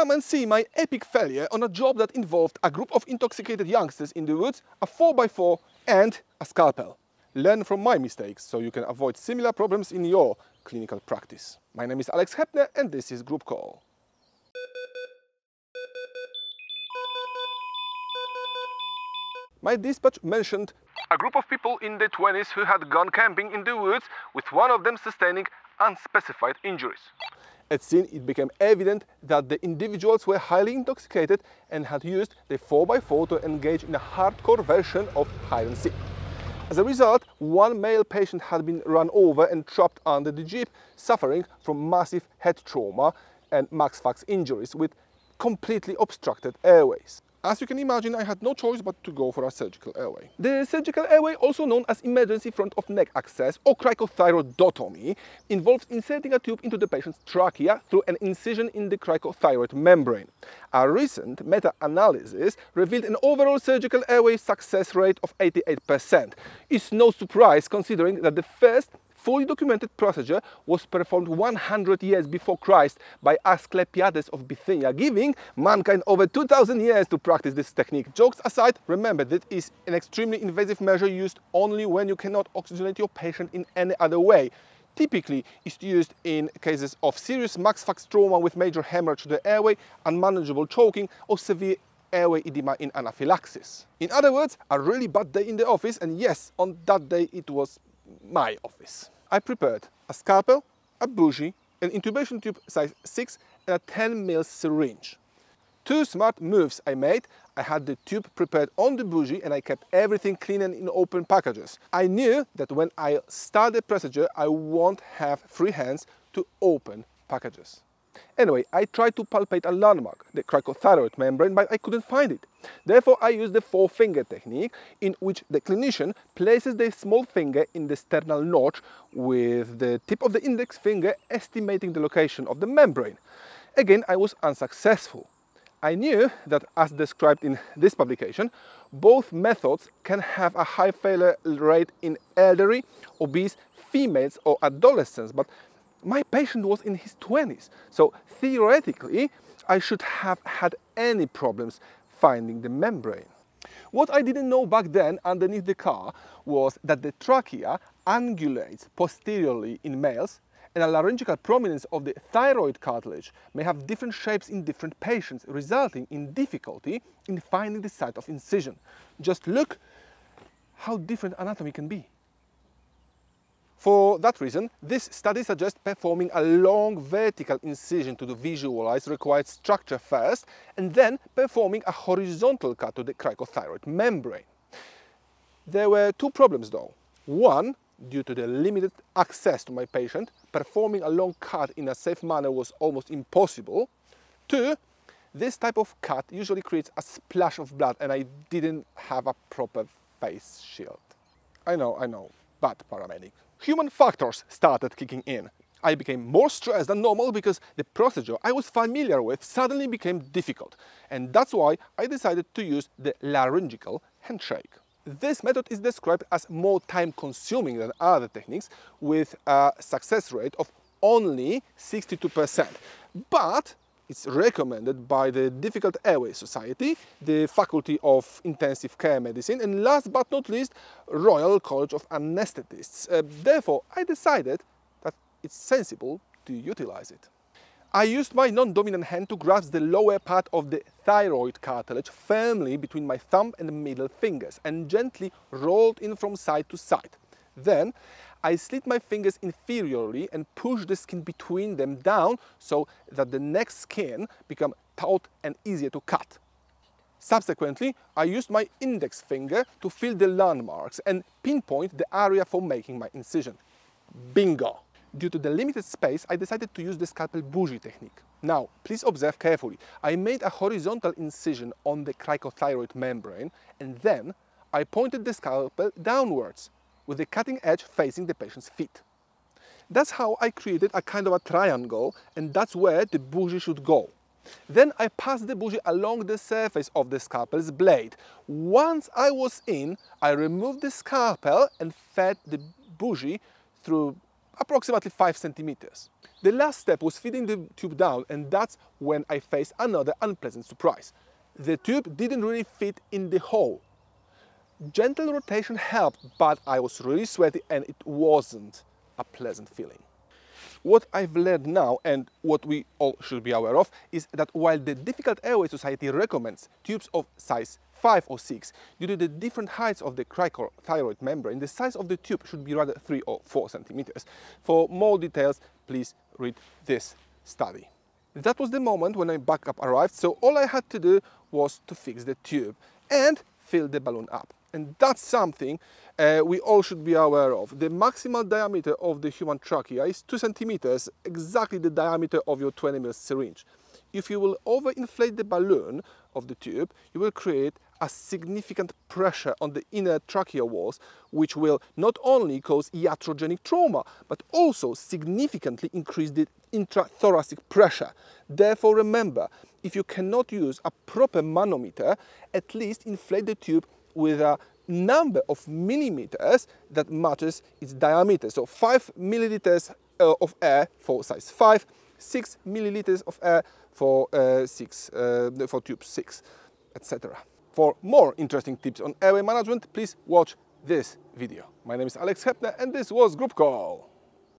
Come and see my epic failure on a job that involved a group of intoxicated youngsters in the woods, a 4x4 and a scalpel. Learn from my mistakes so you can avoid similar problems in your clinical practice. My name is Alex Hepner and this is Group Call. My dispatch mentioned a group of people in their 20s who had gone camping in the woods, with one of them sustaining unspecified injuries. At scene, it became evident that the individuals were highly intoxicated and had used the 4x4 to engage in a hardcore version of hide and seek. As a result, one male patient had been run over and trapped under the jeep, suffering from massive head trauma and max-fax injuries with completely obstructed airways. As you can imagine, I had no choice but to go for a surgical airway. The surgical airway, also known as emergency front of neck access or CRICOTHYROIDOTOMY, involves inserting a tube into the patient's trachea through an incision in the cricothyroid membrane. A recent meta-analysis revealed an overall surgical airway success rate of 88%. It's no surprise considering that the first fully documented procedure was performed 100 years before Christ by Asclepiades of Bithynia, giving mankind over 2,000 years to practice this technique. Jokes aside, remember that it is an extremely invasive measure used only when you cannot oxygenate your patient in any other way. Typically, it's used in cases of serious max-fax trauma with major hemorrhage to the airway, unmanageable choking, or severe airway edema in anaphylaxis. In other words, a really bad day in the office, and yes, on that day it was my office. I prepared a scalpel, a bougie, an intubation tube size 6 and a 10 ml syringe. Two smart moves I made. I had the tube prepared on the bougie and I kept everything clean and in open packages. I knew that when I start the procedure I won't have free hands to open packages. Anyway, I tried to palpate a landmark, the cricothyroid membrane, but I couldn't find it. Therefore, I used the four-finger technique, in which the clinician places their small finger in the sternal notch with the tip of the index finger, estimating the location of the membrane. Again, I was unsuccessful. I knew that, as described in this publication, both methods can have a high failure rate in elderly, obese females or adolescents, but my patient was in his 20s, so theoretically I should have had any problems finding the membrane. What I didn't know back then underneath the car was that the trachea ungulates posteriorly in males and a laryngeal prominence of the thyroid cartilage may have different shapes in different patients, resulting in difficulty in finding the site of incision. Just look how different anatomy can be. For that reason, this study suggests performing a long vertical incision to visualize required structure first and then performing a horizontal cut to the cricothyroid membrane. There were two problems though. One, due to the limited access to my patient, performing a long cut in a safe manner was almost impossible. Two, this type of cut usually creates a splash of blood and I didn't have a proper face shield. I know, bad paramedic. Human factors started kicking in. I became more stressed than normal because the procedure I was familiar with suddenly became difficult, and that's why I decided to use the laryngeal handshake. This method is described as more time-consuming than other techniques, with a success rate of only 62%, but it's recommended by the Difficult Airway Society, the Faculty of Intensive Care Medicine, and last but not least, Royal College of Anesthetists. Therefore, I decided that it's sensible to utilize it. I used my non-dominant hand to grasp the lower part of the thyroid cartilage firmly between my thumb and middle fingers and gently rolled in from side to side. Then, I slid my fingers inferiorly and pushed the skin between them down so that the neck skin became taut and easier to cut. Subsequently, I used my index finger to feel the landmarks and pinpoint the area for making my incision. Bingo! Due to the limited space, I decided to use the scalpel bougie technique. Now, please observe carefully. I made a horizontal incision on the cricothyroid membrane and then I pointed the scalpel downwards, with the cutting edge facing the patient's feet. That's how I created a kind of a triangle, and that's where the bougie should go. Then I passed the bougie along the surface of the scalpel's blade. Once I was in, I removed the scalpel and fed the bougie through approximately 5 centimeters. The last step was feeding the tube down, and that's when I faced another unpleasant surprise. The tube didn't really fit in the hole. Gentle rotation helped, but I was really sweaty and it wasn't a pleasant feeling. What I've learned now, and what we all should be aware of, is that while the Difficult Airway Society recommends tubes of size 5 or 6, due to the different heights of the cricothyroid membrane, the size of the tube should be rather 3 or 4 centimeters. For more details, please read this study. That was the moment when my backup arrived, so all I had to do was to fix the tube and fill the balloon up. And that's something we all should be aware of. The maximal diameter of the human trachea is 2 centimeters, exactly the diameter of your 20 ml syringe. If you will overinflate the balloon of the tube, you will create a significant pressure on the inner trachea walls, which will not only cause iatrogenic trauma, but also significantly increase the intrathoracic pressure. Therefore, remember, if you cannot use a proper manometer, at least inflate the tube with a number of millimeters that matches its diameter. So 5 milliliters of air for size 5, 6 milliliters of air for tube 6, etc. For more interesting tips on airway management, please watch this video. My name is Alex Hepner, and this was Group Call.